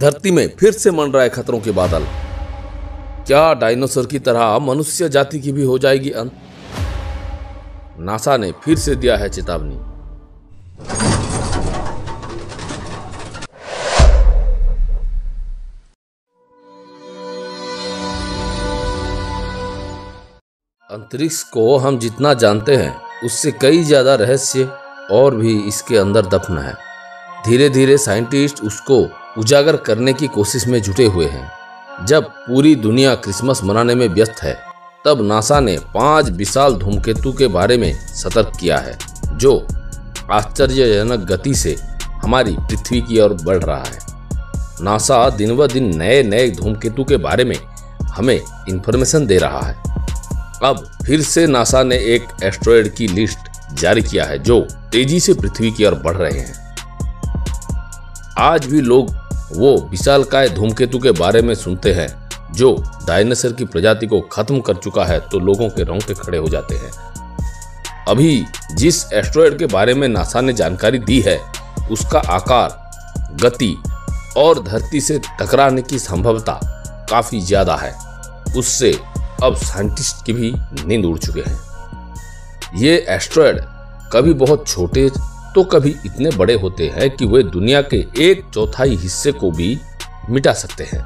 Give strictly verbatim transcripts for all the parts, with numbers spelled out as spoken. धरती में फिर से मंडरा रहा है खतरों के बादल। क्या डायनासोर की तरह मनुष्य जाति की भी हो जाएगी अंत? नासा ने फिर से दिया है चेतावनी। अंतरिक्ष को हम जितना जानते हैं उससे कई ज्यादा रहस्य और भी इसके अंदर दफन है। धीरे धीरे साइंटिस्ट उसको उजागर करने की कोशिश में जुटे हुए हैं। जब पूरी दुनिया क्रिसमस मनाने में व्यस्त है, तब नासा ने पांच विशाल धूमकेतु के बारे में सतर्क किया है जो आश्चर्यजनक गति से हमारी पृथ्वी की ओर बढ़ रहा है। नासा दिन ब दिन नए नए धूमकेतु के बारे में हमें इन्फॉर्मेशन दे रहा है। अब फिर से नासा ने एक एस्टेरॉयड की लिस्ट जारी किया है जो तेजी से पृथ्वी की ओर बढ़ रहे हैं। आज भी लोग वो विशालकाय धूमकेतु के बारे में सुनते हैं जो डायनासोर की प्रजाति को खत्म कर चुका है तो लोगों के रोंगटे खड़े हो जाते हैं। अभी जिस एस्टेरॉयड के बारे में नासा ने जानकारी दी है, उसका आकार, गति और धरती से टकराने की संभावना काफी ज्यादा है। उससे अब साइंटिस्ट की भी नींद उड़ चुके हैं। ये एस्टेरॉयड कभी बहुत छोटे तो कभी इतने बड़े होते हैं कि वे दुनिया के एक चौथाई हिस्से को भी मिटा सकते हैं।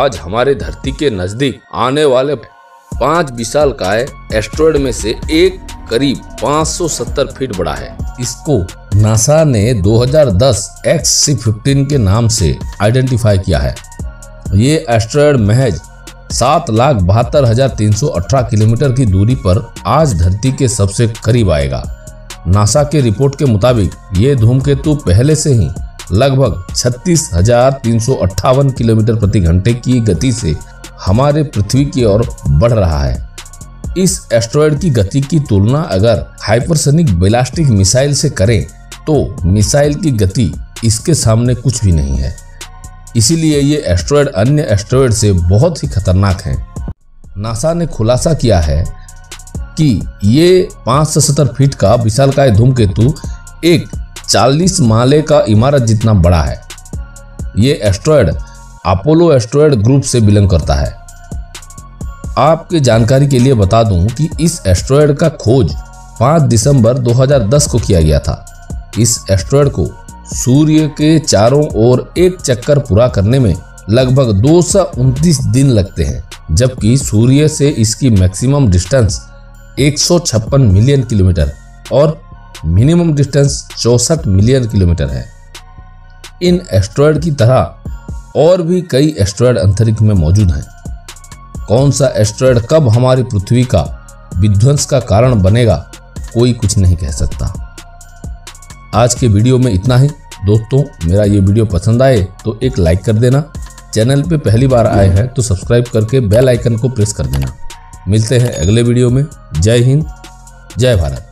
आज हमारे धरती के नजदीक आने वाले पांच विशालकाय एस्टेरॉयड में से एक करीब पाँच सौ सत्तर फीट बड़ा है। इसको नासा ने दो हज़ार दस एक्स फिफ्टीन के नाम से आइडेंटिफाई किया है। ये एस्टेरॉयड महज सात लाख बहत्तर हजार तीन सौ अठारह किलोमीटर की दूरी पर आज धरती के सबसे करीब आएगा। नासा के रिपोर्ट के मुताबिक ये धूमकेतु पहले से ही लगभग छत्तीस हजार तीन सौ अट्ठावन किलोमीटर प्रति घंटे की गति से हमारे पृथ्वी की ओर बढ़ रहा है। इस एस्टेरॉयड की गति की तुलना अगर हाइपरसोनिक बैलिस्टिक मिसाइल से करें तो मिसाइल की गति इसके सामने कुछ भी नहीं है। इसीलिए ये एस्टेरॉयड अन्य एस्टेरॉयड से बहुत ही खतरनाक है। नासा ने खुलासा किया है कि ये पाँच सौ सत्तर फीट का विशालकाय धूमकेतु एक चालीस माले का इमारत जितना बड़ा है। ये एस्टेरॉयड अपोलो एस्टेरॉयड ग्रुप से बिलोंग करता है। आपके जानकारी के लिए बता दूं कि इस एस्टेरॉयड का खोज पाँच दिसंबर दो हज़ार दस को किया गया था। इस एस्टेरॉयड को सूर्य के चारों ओर एक चक्कर पूरा करने में लगभग दो सौ उनतीस दिन लगते हैं, जबकि सूर्य से इसकी मैक्सिमम डिस्टेंस एक सौ छप्पन मिलियन किलोमीटर और मिनिमम डिस्टेंस चौसठ मिलियन किलोमीटर है। इन एस्टेरॉयड की तरह और भी कई एस्टेरॉयड अंतरिक्ष में मौजूद हैं। कौन सा एस्टेरॉयड कब हमारी पृथ्वी का विध्वंस का कारण बनेगा, कोई कुछ नहीं कह सकता। आज के वीडियो में इतना ही। दोस्तों, मेरा ये वीडियो पसंद आए तो एक लाइक कर देना। चैनल पे पहली बार आए हैं तो सब्सक्राइब करके बेल आइकन को प्रेस कर देना। मिलते हैं अगले वीडियो में। जय हिंद, जय भारत।